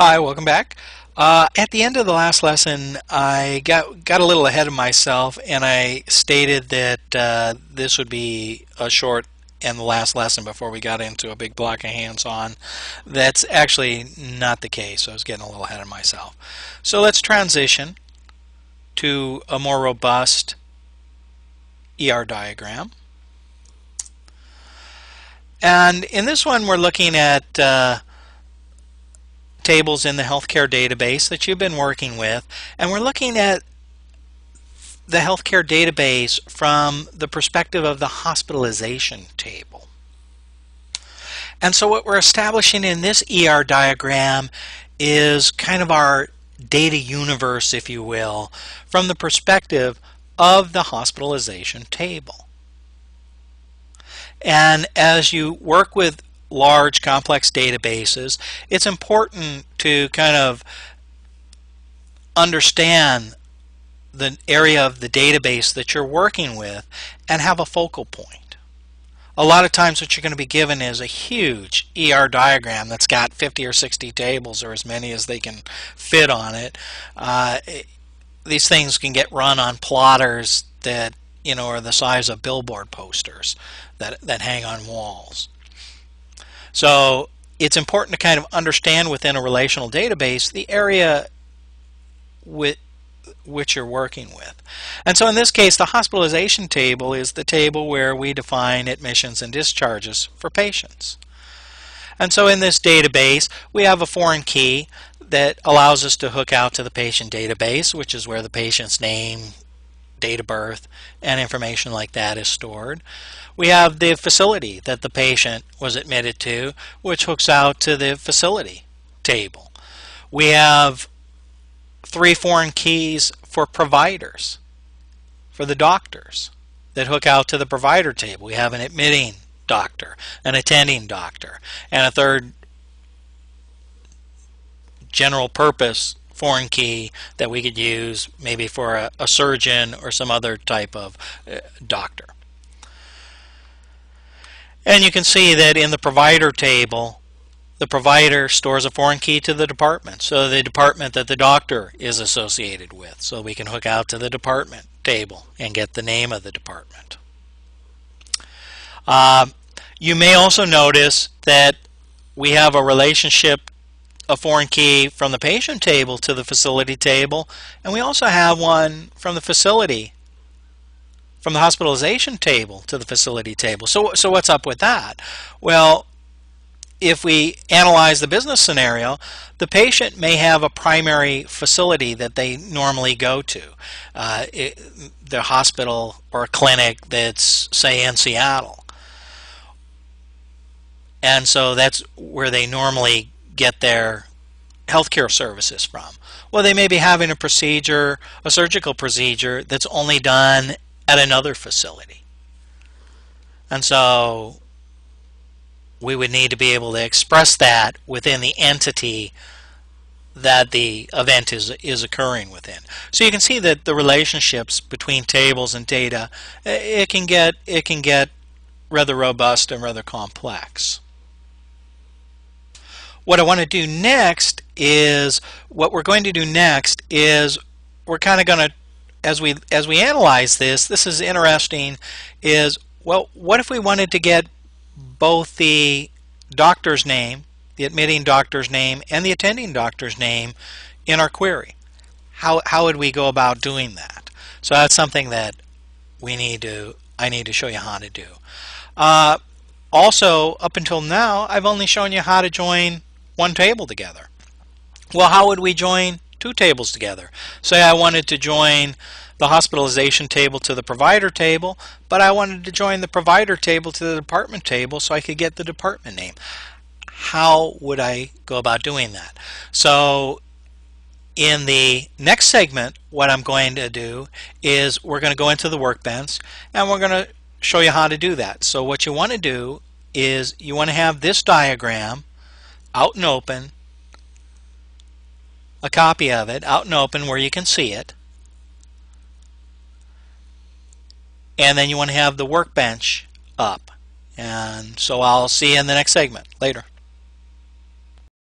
Hi, welcome back. At the end of the last lesson, I got a little ahead of myself, and I stated that this would be a short and the last lesson before we got into a big block of hands-on. That's actually not the case. I was getting a little ahead of myself. So let's transition to a more robust ER diagram. And in this one, we're looking at tables in the healthcare database that you've been working with, and we're looking at the healthcare database from the perspective of the hospitalization table. And so what we're establishing in this ER diagram is kind of our data universe, if you will, from the perspective of the hospitalization table. And as you work with large complex databases, it's important to kind of understand the area of the database that you're working with and have a focal point. A lot of times what you're going to be given is a huge ER diagram that's got 50 or 60 tables, or as many as they can fit on it. These things can get run on plotters that, you know, are the size of billboard posters that hang on walls. So it's important to kind of understand within a relational database the area with which you're working with. And so in this case, the hospitalization table is the table where we define admissions and discharges for patients. And so in this database, we have a foreign key that allows us to hook out to the patient database, which is where the patient's name, date of birth, and information like that is stored. We have the facility that the patient was admitted to, which hooks out to the facility table. We have three foreign keys for providers, for the doctors, that hook out to the provider table. We have an admitting doctor, an attending doctor, and a third general purpose foreign key that we could use maybe for a surgeon or some other type of doctor. And you can see that in the provider table, the provider stores a foreign key to the department, so the department that the doctor is associated with, so we can hook out to the department table and get the name of the department. You may also notice that we have a relationship, a foreign key from the patient table to the facility table, and we also have one from the facility, from the hospitalization table to the facility table. So what's up with that? Well, if we analyze the business scenario, the patient may have a primary facility that they normally go to, the hospital or clinic that's, say, in Seattle, and so that's where they normally get their healthcare services from. Well, they may be having a procedure, a surgical procedure, that's only done at another facility. And so we would need to be able to express that within the entity that the event is occurring within. So you can see that the relationships between tables and data, it can get rather robust and rather complex. What we're going to do next is we're kind of going to, as we analyze this, this is interesting, is, well, what if we wanted to get both the doctor's name, the admitting doctor's name, and the attending doctor's name in our query? How would we go about doing that? So that's something that I need to show you how to do. Also, up until now, I've only shown you how to join one table together. Well, how would we join two tables together? Say I wanted to join the hospitalization table to the provider table, but I wanted to join the provider table to the department table so I could get the department name. How would I go about doing that? So in the next segment, what I'm going to do is we're going to go into the workbench, and we're going to show you how to do that. So what you want to do is you want to have this diagram out and open, a copy of it out and open where you can see it, and then you want to have the workbench up. And so I'll see you in the next segment. Later.